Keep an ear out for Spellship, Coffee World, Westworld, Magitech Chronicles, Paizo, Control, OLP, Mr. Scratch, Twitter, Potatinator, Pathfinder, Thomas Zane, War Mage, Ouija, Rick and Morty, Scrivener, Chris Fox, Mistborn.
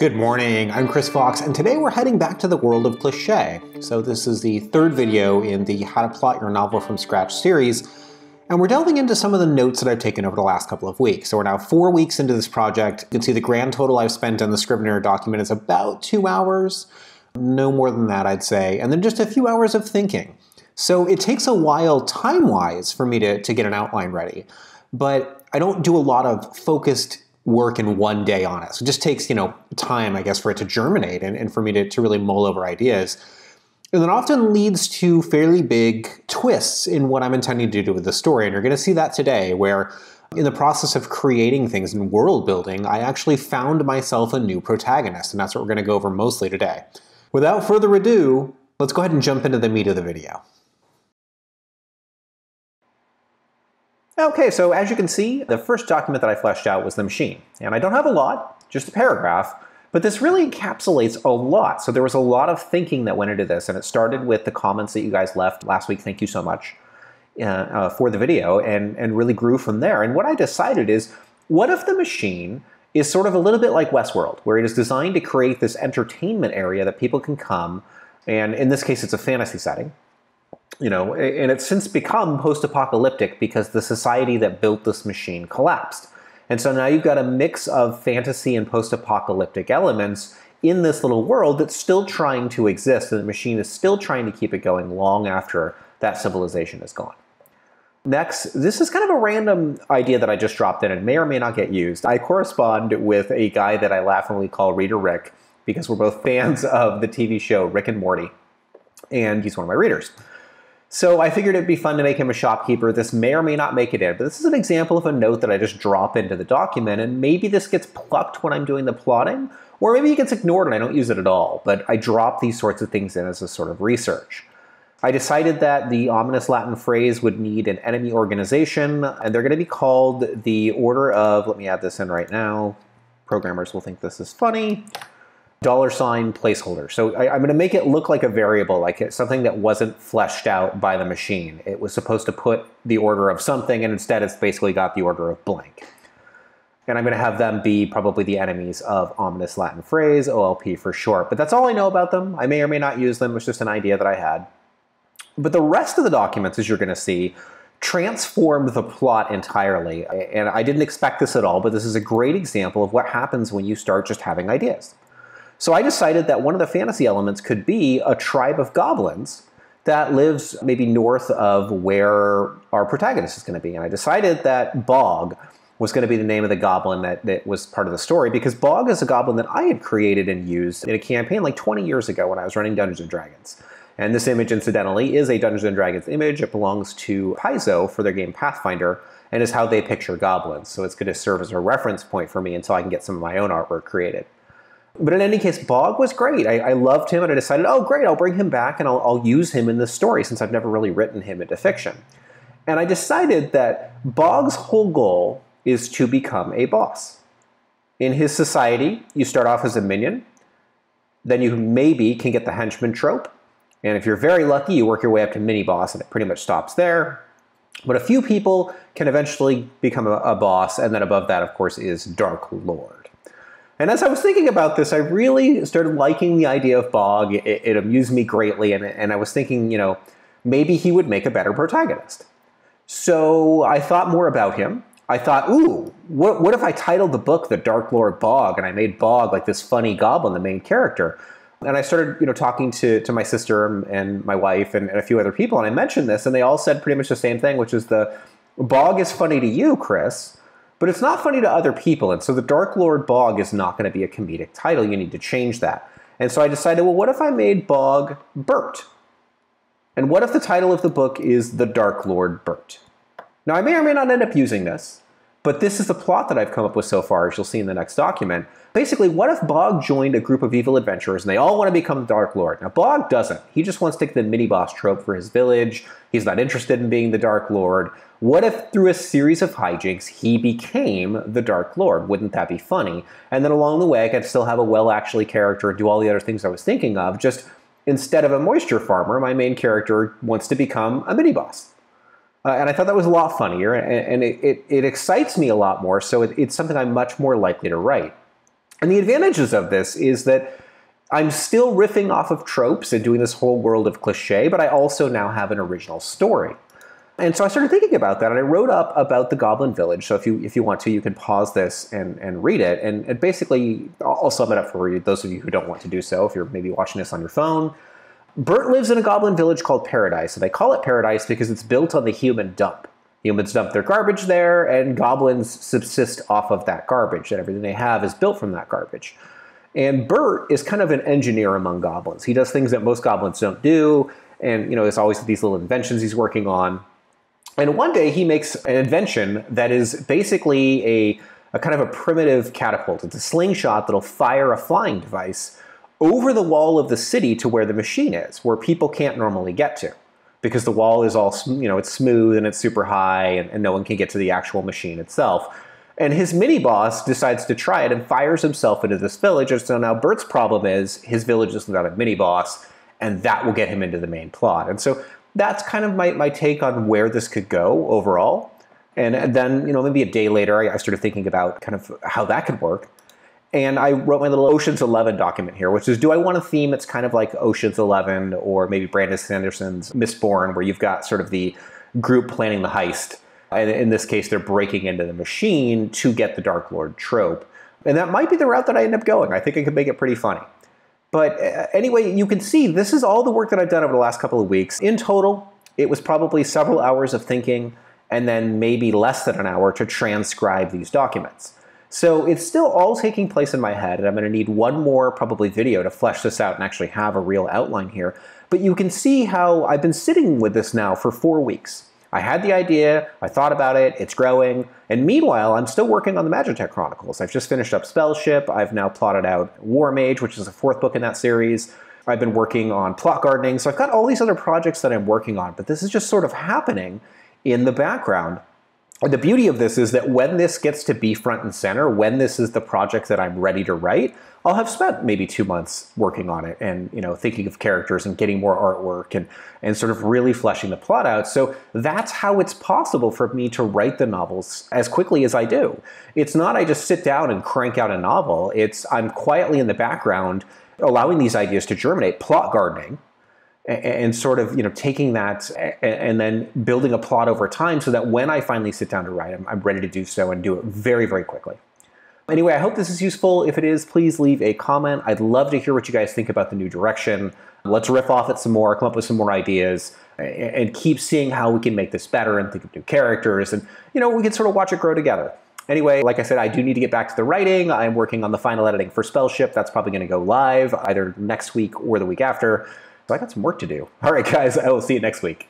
Good morning, I'm Chris Fox, and today we're heading back to the world of cliché. So this is the third video in the How to Plot Your Novel from Scratch series, and we're delving into some of the notes that I've taken over the last couple of weeks. So we're now 4 weeks into this project. You can see the grand total I've spent on the Scrivener document is about 2 hours, no more than that, I'd say, and then just a few hours of thinking. So it takes a while time-wise for me to get an outline ready, but I don't do a lot of focused work in one day on it. So it just takes, time, I guess, for it to germinate and for me to really mull over ideas. And that often leads to fairly big twists in what I'm intending to do with the story. And you're gonna see that today, where in the process of creating things and world building, I actually found myself a new protagonist, and that's what we're gonna go over mostly today. Without further ado, let's go ahead and jump into the meat of the video. Okay, so as you can see, the first document that I fleshed out was the machine. And I don't have a lot, just a paragraph, but this really encapsulates a lot. So there was a lot of thinking that went into this, and it started with the comments that you guys left last week. Thank you so much for the video, and really grew from there. And what I decided is, what if the machine is sort of a little bit like Westworld, where it is designed to create this entertainment area that people can come, and in this case, it's a fantasy setting. And it's since become post-apocalyptic because the society that built this machine collapsed. And so now you've got a mix of fantasy and post-apocalyptic elements in this little world that's still trying to exist, and the machine is still trying to keep it going long after that civilization is gone. Next, this is kind of a random idea that I just dropped in and may or may not get used. I correspond with a guy that I laughingly call Reader Rick because we're both fans of the TV show Rick and Morty, and he's one of my readers. So I figured it'd be fun to make him a shopkeeper. This may or may not make it in, but this is an example of a note that I just drop into the document, and maybe this gets plucked when I'm doing the plotting, or maybe it gets ignored and I don't use it at all, but I drop these sorts of things in as a sort of research. I decided that the ominous Latin phrase would need an enemy organization, and they're gonna be called the Order of, let me add this in right now, programmers will think this is funny, $ placeholder. So I'm going to make it look like a variable, like it's something that wasn't fleshed out by the machine. It was supposed to put the order of something, and instead it's basically got the order of blank. And I'm going to have them be probably the enemies of ominous Latin phrase, OLP for short. But that's all I know about them. I may or may not use them. It's just an idea that I had. But the rest of the documents, as you're going to see, transformed the plot entirely. And I didn't expect this at all, but this is a great example of what happens when you start just having ideas. So I decided that one of the fantasy elements could be a tribe of goblins that lives maybe north of where our protagonist is going to be. And I decided that Bog was going to be the name of the goblin that was part of the story, because Bog is a goblin that I had created and used in a campaign like 20 years ago when I was running Dungeons & Dragons. And this image, incidentally, is a Dungeons & Dragons image. It belongs to Paizo for their game Pathfinder, and is how they picture goblins. So it's going to serve as a reference point for me until I can get some of my own artwork created. But in any case, Bog was great. I loved him, and I decided, oh, great, I'll bring him back and I'll use him in this story since I've never really written him into fiction. And I decided that Bog's whole goal is to become a boss. In his society, you start off as a minion. Then you maybe can get the henchman trope. And if you're very lucky, you work your way up to mini-boss, and it pretty much stops there. But a few people can eventually become a boss, and then above that, of course, is Dark Lord. And as I was thinking about this, I really started liking the idea of Bog. It amused me greatly, and I was thinking, maybe he would make a better protagonist. So I thought more about him. I thought, ooh, what if I titled the book The Dark Lord Bog, and I made Bog like this funny goblin, the main character? And I started talking to my sister and my wife and a few other people, and I mentioned this, and they all said pretty much the same thing, which is the Bog is funny to you, Chris, but it's not funny to other people, and so the Dark Lord Bog is not going to be a comedic title. You need to change that. And so I decided, well, what if I made Bog Bert? And what if the title of the book is The Dark Lord Bert? Now, I may or may not end up using this, but this is the plot that I've come up with so far, as you'll see in the next document. Basically, what if Bog joined a group of evil adventurers, and they all want to become the Dark Lord? Now, Bog doesn't. He just wants to get the mini-boss trope for his village. He's not interested in being the Dark Lord. What if through a series of hijinks, he became the Dark Lord? Wouldn't that be funny? And then along the way, I could still have a well-actually character and do all the other things I was thinking of. Just instead of a moisture farmer, my main character wants to become a mini-boss. And I thought that was a lot funnier, and it excites me a lot more, so it's something I'm much more likely to write. And the advantages of this is that I'm still riffing off of tropes and doing this whole world of cliché, but I also now have an original story. And so I started thinking about that, and I wrote up about the Goblin Village. So if you want to, you can pause this and read it. And basically, I'll sum it up for you, those of you who don't want to do so, if you're maybe watching this on your phone. Bert lives in a goblin village called Paradise, and they call it Paradise because it's built on the human dump. Humans dump their garbage there, and goblins subsist off of that garbage, and everything they have is built from that garbage. And Bert is kind of an engineer among goblins. He does things that most goblins don't do, and you know, there's always these little inventions he's working on. And one day he makes an invention that is basically a kind of a primitive catapult. It's a slingshot that'll fire a flying device over the wall of the city to where the machine is, where people can't normally get to, because the wall is all, you know, it's smooth and it's super high, and no one can get to the actual machine itself. And his mini-boss decides to try it and fires himself into this village, and so now Bert's problem is his village is without a mini-boss, and that will get him into the main plot. And so that's kind of my take on where this could go overall. And then, you know, maybe a day later, I started thinking about kind of how that could work. And I wrote my little Ocean's 11 document here, which is, do I want a theme that's kind of like Ocean's 11 or maybe Brandon Sanderson's Mistborn, where you've got sort of the group planning the heist. And in this case, they're breaking into the machine to get the Dark Lord trope. And that might be the route that I end up going. I think I could make it pretty funny. But anyway, you can see this is all the work that I've done over the last couple of weeks. In total, it was probably several hours of thinking and then maybe less than an hour to transcribe these documents. So it's still all taking place in my head, and I'm going to need one more probably video to flesh this out and actually have a real outline here. But you can see how I've been sitting with this now for 4 weeks. I had the idea, I thought about it, it's growing, and meanwhile, I'm still working on the Magitech Chronicles. I've just finished up Spellship, I've now plotted out War Mage, which is the 4th book in that series. I've been working on plot gardening, so I've got all these other projects that I'm working on, but this is just sort of happening in the background. And the beauty of this is that when this gets to be front and center, when this is the project that I'm ready to write, I'll have spent maybe 2 months working on it and, you know, thinking of characters and getting more artwork and sort of really fleshing the plot out. So that's how it's possible for me to write the novels as quickly as I do. It's not I just sit down and crank out a novel. It's I'm quietly in the background allowing these ideas to germinate, plot gardening, and sort of, you know, taking that and then building a plot over time so that when I finally sit down to write, I'm ready to do so and do it very, very quickly. Anyway, I hope this is useful. If it is, please leave a comment. I'd love to hear what you guys think about the new direction. Let's riff off it some more, come up with some more ideas, and keep seeing how we can make this better and think of new characters. And, you know, we can sort of watch it grow together. Anyway, like I said, I do need to get back to the writing. I'm working on the final editing for Spellship. That's probably going to go live either next week or the week after. So I got some work to do. All right, guys, I will see you next week.